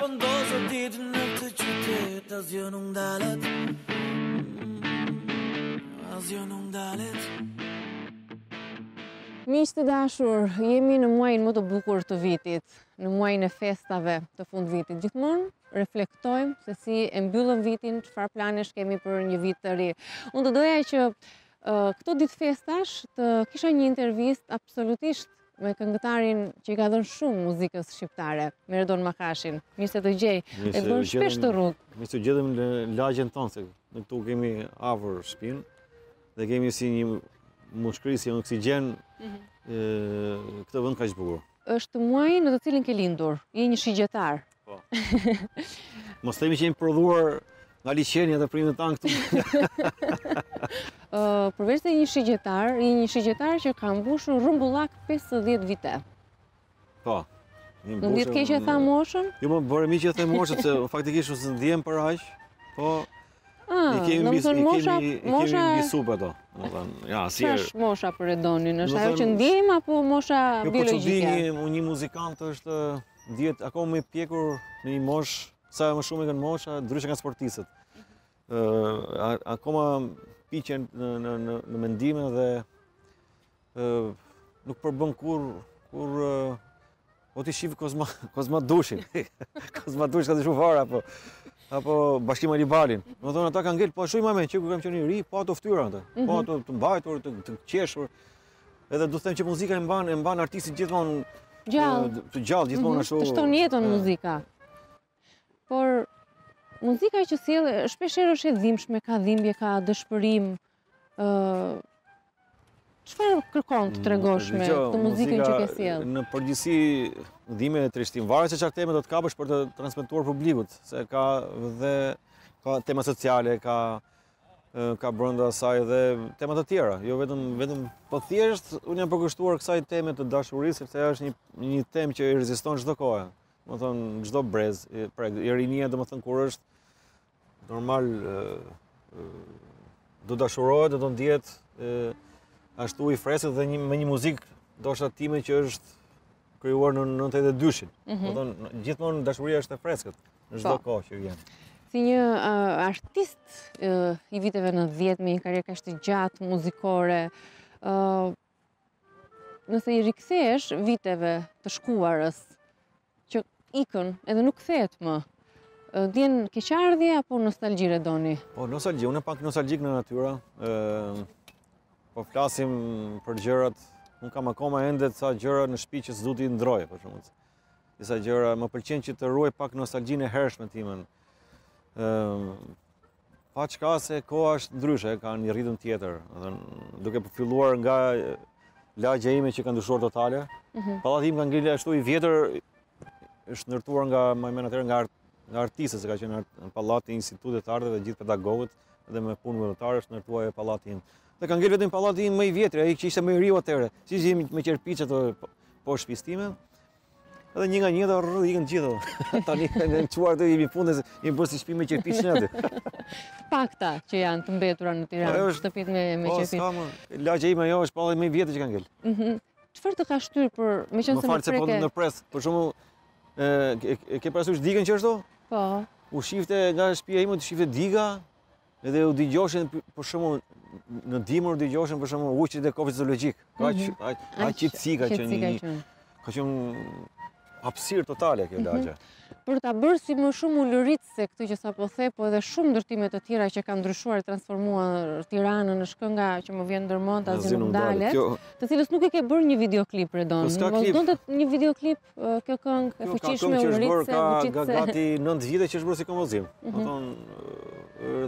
pëndosë ditën në këtë qytet. Asgjë nuk ndalet, asgjë nuk ndalet. Miq të dashur, jemi në muajin më të bukur të vitit, në muajin e festave të fund vitit. Gjithmonë reflektojmë se si e mbyllëm vitin, çfarë planesh kemi për një vit të ri. Unë të doja që këto ditë festash të kisha një intervistë absolutisht me këngëtarin që i ka dhënë shumë muzikës shqiptare, me Redon Makashin. Mirë se të gjej, e bën shpesh të rrugë. Mirë se gjedhëm lagjen tonë, se në këtu kemi afër shpinë dhe kemi si një mushkëri, si një oksigjen këtë vend kaq bukur. Është muaji në të cilin ke lindur, je një shigjetar. Po. Mos themi që jemi prodhuar nga liçeni atë primet tanë këtu. Përveç se një shigjetar që ka mbushur rrumbullak 50 vite. Po. Në ditë keq e tha moshën? Jo, më bëre miq që e the moshën, se faktikisht ose ndiem për aq. Po. I kemi mbi supë ato, domethënë. Ja, si është mosha për Redonin? Është ajo që ndiem apo mosha biologjike? Po, çudi, një muzikant është dihet akoma i pjekur në një moshë, sa më shumë kanë mosha, ndryshe nga sportistët. Akoma piqen në mendime dhe nuk përbën kur o t'i shifë Kozmadushin, Kozmadush ka të shumë fara, apo Bashkim Alibalin. Më thonë, ata ka ngellë, po shumë mame, që ku kam qenë i ri, po ato ftyra, po ato të mbajtur, të qeshur, edhe du të them që muzika e mban artistit gjithmonë gjallë, gjithmonë ashtu. Të shton jetën muzika. Por muzika që sjellë shpeshherë është e dhimbshme, ka dhimbje, ka dëshpërim. Çfarë kërkon të tregosh me këtë muzikën që ke sjellë? Në përgjithësi dhimbje e trishtim, varet se çfarë teme do të kapësh për të transmetuar publikut, se ka tema sociale, ka brenda saj dhe tema të tjera, jo vetëm po thjesht unë jam përkushtuar kësaj teme të dashurisë, sepse ajo është një temë që i reziston çdo kohë. Më thonë, çdo brez, i rinia, do më thonë, kur është normal, do dashurohet, do ndjehet ashtu i fresit dhe me një muzikë, do shta time që është krijuar në 92-shin. Më thonë, gjithmonë dashuria është e freskët, në çdo kohë që vjen. Si një artist i viteve 90, me një karrierë kaq të gjatë, muzikore, nëse i rikthesh viteve të shkuarës, ikën edhe nuk kthehet më. Djen keqardhje apo nostalgji Redoni? Po, nostalgji, unë pak nostalgjik në natyrë. Po flasim për gjërat, unë kam akoma ende disa gjëra në shtëpi që s'du t'i ndroje, për shembull. Disa gjëra më pëlqen që të ruaj pak nostalgjinë e hershme timen. Paçka se koha është ndryshe, ka një ritëm tjetër, duke përfilluar nga lagja ime që ka ndryshuar totale. Pallati im ka ngritur ashtu i vjetër, është ndërtuar nga majmena tërë nga artistës, se ka qenë në pallati institutet ardhe dhe gjithë pedagogët dhe me punë vëdëtarë është ndërtuar e pallati im. Dhe ka ngellë vetëm pallati im më i vjetër, e që ishte më i riu atëherë, që ishim me qerpiqe të po shpistime, edhe një nga një dhe rrë ikën gjithë. Tani në çuar të imi punë, imi bërë si shpi me qerpiqe në atë. Pakta që janë të mbetura në Tiranë, shtëpit me qerpiqe. Lagja ime ajo është pallati më i vjetër që ka ngellë. Çfarë të ka shtyr për meqense më preke? Ndërpres, për shembull, ke parasysh digën që është do? Po. U shifte nga shtëpia ime, u shifte diga, edhe u digjoshin, për shembull, në dimër u digjoshin, për shembull, uqit e kofit zoologjik. Aq qetësika që një, ka qenë hapësirë totale kjo lagje. Për ta bërë si më shumë ulërit se këtë që sapo the, po edhe shumë ndërtime të tjera që kanë ndryshuar, transformuar Tiranën në shkënga që më vjen ndërmend, asgjë nuk dalet, të cilës nuk e ke bërë një videoklip Redon. Mos donte një videoklip kjo këngë e fuqishme ulëritse, ka gati 9 vite që është bërë si kompozim. Do thonë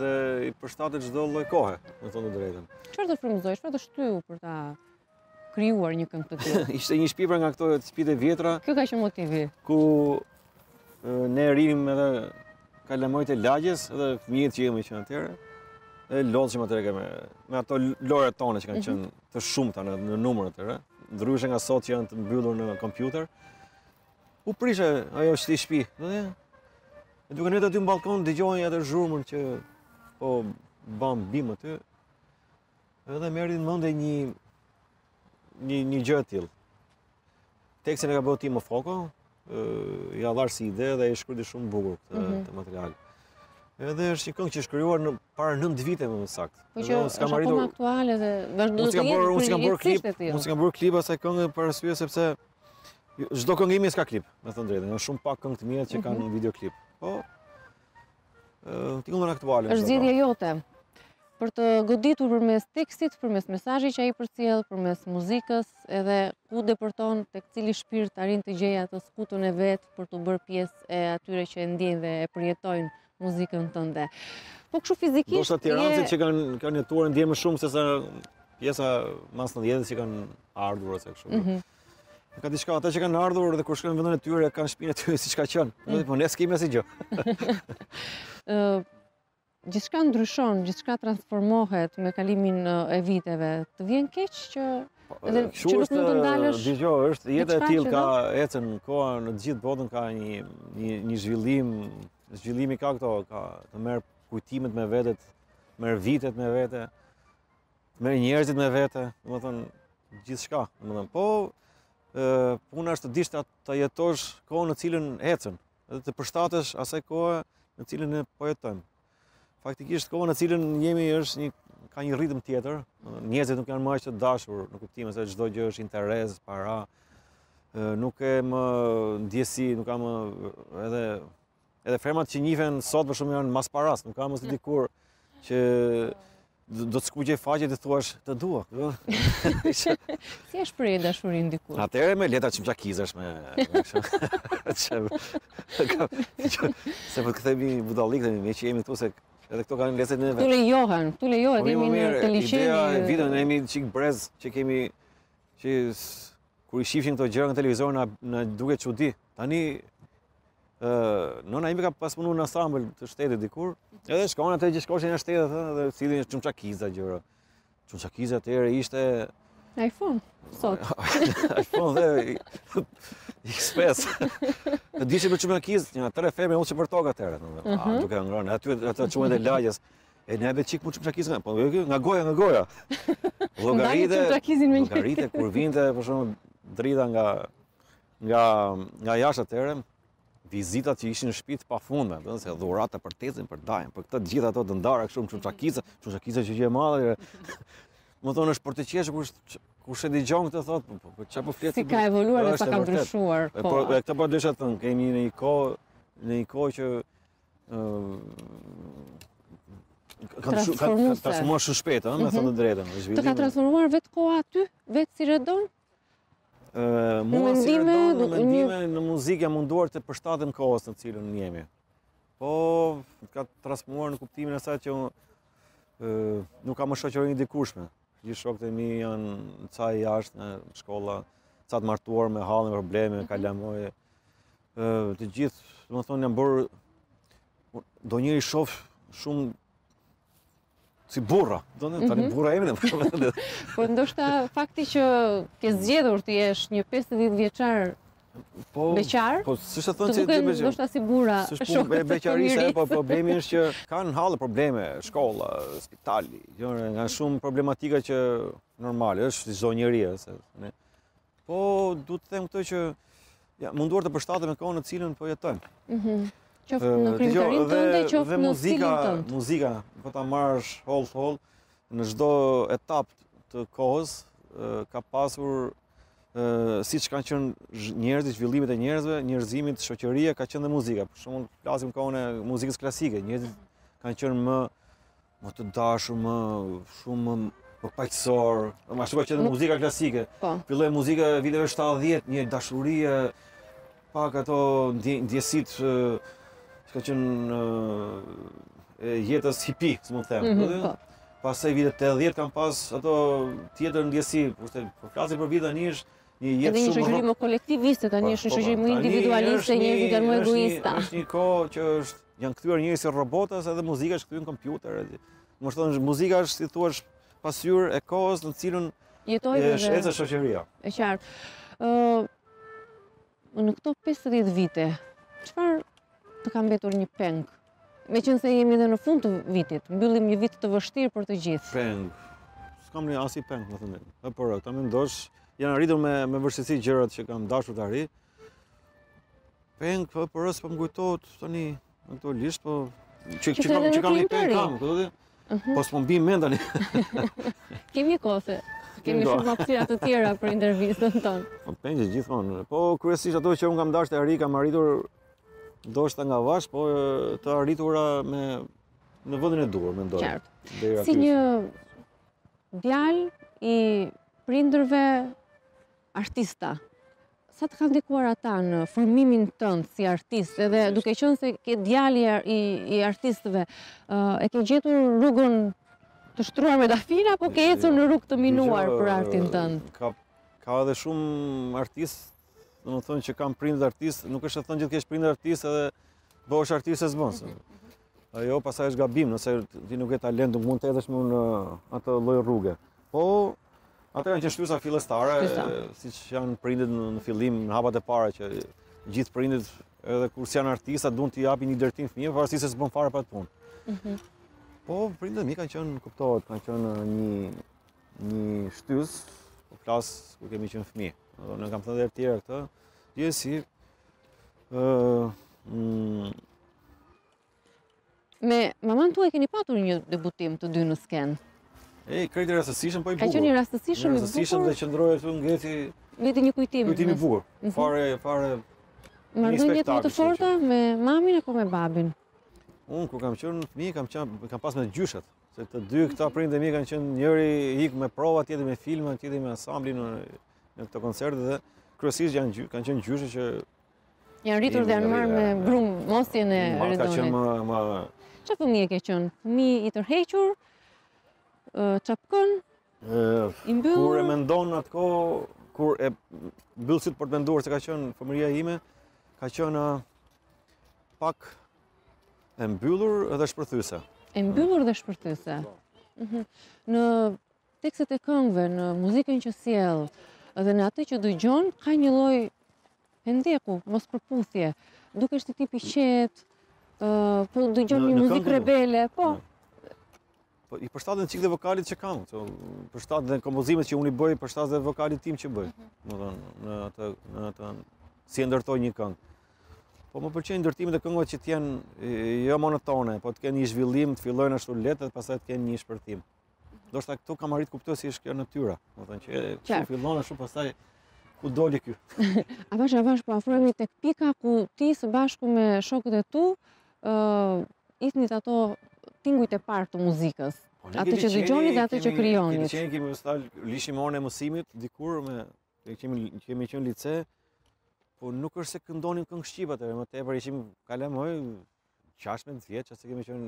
dhe i përshtatet çdo lloj kohe, do thonë drejtën. Çfarë do frymëzoj, çfarë do shtyu për ta krijuar një këngë të tillë? Ishte një shpipër nga këto shtëpitë vjetra. Kjo ka qenë motivi. Ne rinim edhe kalamojt e lagjes, edhe fëmijët që jemi qenë atëherë, e lodhshim atëherë me ato lore tona që kanë qenë të shumta në numër atëherë, ndryshe nga sot që janë të mbyllur në kompjuter. U prishe ajo si shtëpi, e duke ne të aty në balkon, dëgjojnë atë zhurmën që po bam bim aty, edhe më erdhi në mendje një gjë e tillë. Tekstin e ka bërë Timo Foko, ja dharë si ide dhe e shkruaj shumë bukur këtë material. Edhe është një këngë që shkruar në para 9 vite më saktë. Po që është akoma aktuale dhe vazhdon. Unë s'kam bërë klip asaj këngë për arsye sepse çdo këngë ime s'ka klip, me thënë drejtën. Janë shumë pak këngë të mia që kanë një videoklip. Po ti këngë aktuale. Është zgjidhja jote për të goditur përmes tekstit, përmes mesazhit që ai përcjell, përmes muzikës, edhe ku depërton tek cili shpirt arrin të gjejë atë skutën e vet për të bërë pjesë e atyre që e ndjejnë dhe e përjetojnë muzikën tënde. Po kështu fizikisht. Ndoshta tirancët që kanë jetuar ndjen më shumë sesa pjesa mas 90-s që kanë ardhur ose kështu. Ka diçka ata që kanë ardhur dhe kur shkojnë në vendin e tyre kanë shpinën e tyre siç ka qenë. Po ne s'kemë asnjë gjë. Gjithçka ndryshon, gjithçka transformohet me kalimin e viteve. Të vjen keq që edhe që nuk mund të ndalësh. Dgjoj, është jeta e tillë ka ecën koha në të gjithë botën ka një zhvillim, zhvillimi ka këto, ka të merr kujtimet me vete, merr vitet me vete, merr njerëzit me vete, domethënë gjithçka, domethënë po puna është të dish ta jetosh kohën në cilën ecën, edhe të përshtatesh asaj kohe në cilën ne po jetojmë. Faktikisht koha në cilën jemi është ka një ritëm tjetër, njerëzit nuk janë më aq të dashur në kuptimin se çdo gjë është interes, para, nuk e më ndjesi, nuk ka më edhe fermat që njihen sot për shkak janë mas paras, nuk ka më se dikur që do të skuqje faqet e thuash të dua. Si e shpreh dashurinë dikur? Atëherë me letra çimçakizesh me se po kthehemi budallik tani, ne që jemi këtu se edhe këto kanë leset në vetë. Tu lejohet jemi në liçeni. Ideja e vitën jemi çik brez që kemi që kur i shifshin këto gjëra në televizor na duket çudi. Tani nona ime ka pas punuar në ansambël të shtetit dikur, edhe shkon atë që shkoshin në shtetit dhe sillin çumçakiza gjëra. Çumçakiza atëherë ishte iPhone sot. iPhone dhe Xpes. Dishte me çumçakiz, një tre femra unë që për toka atëherë, domethënë, duke ngrënë aty ato çumet e lagjes. E ne edhe çik më çumçakiza, po nga goja. Llogaritë kur vinte për shkakun drita nga jashtë atëherë. Vizitat që ishin në shtëpi pafundme, se dhurata për tezin, për dajën, për këtë gjitha ato dëndara kështu me çumçakiza që e madhe. Më thonë është për të qeshur kush e dëgjon këtë thotë, po çfarë po flet? Si ka evoluar dhe sa ka ndryshuar. Po këtë po desha të thënë, kemi në një kohë që kanë transformuar shumë shpejt, me thënë të drejtën. Të ka transformuar vetë koha aty, vetë si Redon? Mua si mendime në muzikë jam munduar të përshtatem kohës në cilën jemi. Po, ka transformuar në kuptimin e saj që nuk ka më shoqëri ndikueshme. Gjithë shokët e mi janë ca jashtë në shkolla, ca të martuar me hallën, probleme, kalamoje. Të gjithë, domethënë janë bërë donjëri shoh shumë si burra, tani burra jemi ne. Po ndoshta fakti që ke zgjedhur ti jesh një 50 vjeçar beqar. Po s'është thonë se ndoshta si burra. Shumë beqarisë, po problemi është që kanë hallë probleme, shkolla, spitali, gjëra nga shumë problematika që normale është çdo njerëj se ne. Po duhet të them këtë që ja munduar të përshtatem me kohën në cilën po jetojmë. Qoftë në krimtarin tënde, qoftë në stilin tënd. Muzika, po ta marrësh hol, në çdo etapë të kohës, ka pasur, siç kanë qenë njerëzit, zhvillimet e njerëzve, njerëzimit, shoqëria, ka qenë dhe muzika. Për shembull, flasim kohën e muzikës klasike, njerëzit kanë qenë më të dashur, më shumë paqësor, më ashtu ka qenë muzika klasike. Filloi muzika e viteve 70, një dashuri, pak ato ndjesit ka qenë jetës hipi, si mund të them. Pastaj vitet 80 kanë pas ato tjetër ndjesi, po flasim për vite tani është një jetë shumë shoqëri më kolektiviste, tani është një shoqëri më individualiste, njerëzit janë më egoistë. Është një kohë që janë kthyer njerëz si robota, edhe muzika është kthyer në kompjuter. Do të thonë muzika është si thua pasqyrë e kohës në cilën jetojmë dhe është shoqëria. Është qartë. Në këto 50 vite, çfarë të ka mbetur një peng. Meqense jemi edhe në fund të vitit, mbyllim një vit të vështirë për të gjithë. Peng. S'kam një asnjë peng, më thënë. Por ta mendosh, janë arritur me vështirësi gjërat që kam dashur të arrijë. peng, për as po më kujtohet tani në këto listë, po çikam një peng kam, kuptoj? Po s'po mbi mend tani. Kemi kohë. Kemi shumë opsione të tjera për intervistën tonë. Po pengje gjithmonë. Po kryesisht ato që unë kam dashur të arri, kam arritur ndoshta nga vash, po të arritura me në vendin e duhur, mendoj. Si një djalë i prindërve artista. Sa të kanë ndikuar ata në formimin tënd si artist, edhe duke qenë se ke djali i artistëve, e ke gjetur rrugën të shtruar me dafina, po ke ecur në rrugë të minuar për artin tënd? Ka edhe shumë artist, domethënë që kanë prindër artist, nuk është të thënë gjithë kesh prindër artist edhe bëhesh artist e zbonse. Ajo pasaj është gabim, nëse ti nuk ke talent, nuk mund të ecësh më në atë lloj rruge. Po ato janë që shtysa fillestare, siç janë prindit në fillim, në hapat e para, që gjithë prindit, edhe kur janë artista, duan t'i japin një drejtim fëmijëve, pavarësisht se s'bën fare pa të punë. Po prindit mi kanë qenë, kuptohet, kanë qenë një shtys, po flas kur kemi qenë fëmijë. Ne kam thënë edhe tjerë këtë, gjithsesi me mamën tuaj keni patur një debutim të dy në skenë. E krejt i rastësishëm, po i bukur. Ka qenë i rastësishëm, i bukur. Rastësishëm dhe qëndroje këtu ngeti. Ngeti një kujtim. Kujtim i bukur. Fare. Marrëdhënie të forta me mamin apo me babin? Unë kur kam qenë fëmijë kam pas me gjyshat, se të dy këta prindë mi kanë qenë njëri hik me prova, tjetri me filma, tjetri me ansamblin në këto koncerte dhe kryesisht kanë qenë gjyshe që janë rritur dhe janë marrë me brum mosjen e Redonit. Çfarë fëmijë ke qenë? Fëmijë i tërhequr? Çapkon, i mbyllur. Kur e mendon atko, kur e mbyll syt për të menduar se ka qenë fëmijëria ime, ka qenë pak e mbyllur edhe shpërthyse. E mbyllur dhe shpërthyse. Në tekstet e këngëve, në muzikën që sjell, edhe në atë që dëgjon, ka një lloj pendeku, mos përputhje, dukesh ti tip i qetë, po dëgjon një muzikë rebele, po. I përshtatet çik dhe vokalit që kam, përshtatet dhe kompozimet që unë i bëj, përshtatet dhe vokalit tim që bëj. Në atë si e ndërtoj një këngë. Po më pëlqejnë ndërtimet e këngëve që të jenë jo monotone, po të kenë një zhvillim, të fillojnë ashtu lehtë dhe pastaj të kenë një shpërthim. Ndoshta këtu kam arritur të kuptoj si është kjo natyra, domethënë që kur fillon ashtu pastaj ku doli ky. Avash po afrohemi tek pika ku ti së bashku me shokët e tu itnit ato tingujt e parë të muzikës, atë që dëgjoni dhe atë që krijonit. Ne kemi nostalgji, lishimon e mësimit, dikur kemi qenë lice, po nuk është se këndonin këngë shqipe atëherë, më tepër ishim kalamoj 16 vjeç, se kemi qenë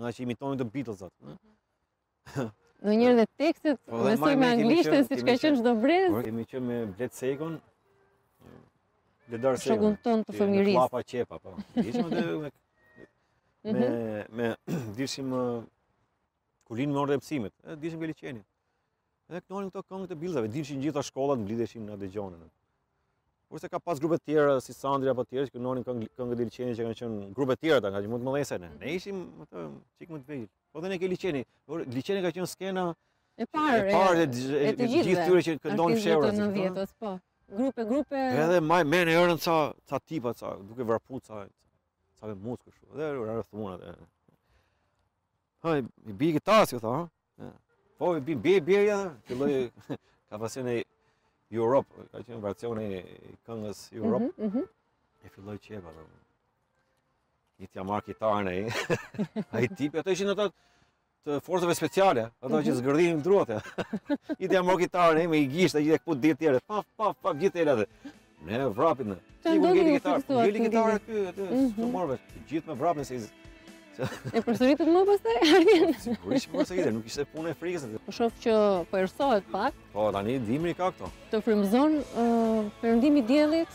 nga që imitonin të Beatles atë. Ndonjëherë dhe tekstet besoj me anglishtën siç ka qenë çdo brez. Kemi qenë me Bled Sekon, Bledar Sekon. Shokun ton të fëmijërisë. Papa Qepa, po. Ishim atë me dishim kulin me orë dhe pësimit, dishim ke liçenit. Edhe kënonin këto këngë të bildave, dishim gjitha shkollat, mblideshim në dëgjonën. Kurse ka pas grupet tjera, si Sandri apo tjerë, që kënonin këngët e liçenit që kanë qenë grupet tjera, ta nga që mund të mëdhesene. Ne ishim qik më të vejgjit. Po dhe ne ke liçenit. Liçenit ka qenë skena e parë e të gjithë tyre që këndonin fshehurës. Grupe... Edhe me në erën ca tipa, duke vrapu, sa me muzë kështu, dhe rrë thumunat e... Ha, i bi gitarës, ju tha, ha? Po, i bi birja, filloj... Ka pasion e Europë, ka qenë version e këngës Europë. E filloj Qepa, dhe... I t'ja marrë gitarën e i... A i tipi, ato ishin ato të forcëve speciale, ato që zgërdhin në druat, ja. I t'ja marrë gitarën e i me i gishtë, a gjithë e këput ditë tjere, paf, gjithë e lade. Ne vrapit në. Ti ku ngeli gitarë aty, të morve, gjithë me vrapin se... E përsëritet më pastaj? Sigurisht përsëritet, nuk ishte punë e frikës. Po shoh që po erësohet pak. Po, tani dimri ka këto. Të frymëzon perëndimi i diellit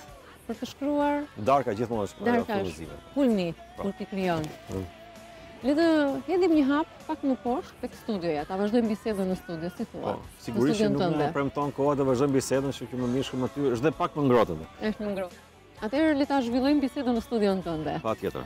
për të shkruar. Darka gjithmonë është për frymëzimin. Kulmi, kur ti krijon. Le të hedhim një hap pak më poshtë tek studioja, ta vazhdojmë bisedën në studio, si thua. Po, sigurisht që nuk më premton koha të vazhdojmë bisedën, kështu që më mirë shkojmë aty, është dhe pak më ngrohtë. Është më ngrohtë. Atëherë le ta zhvillojmë bisedën në studion tënde. Patjetër.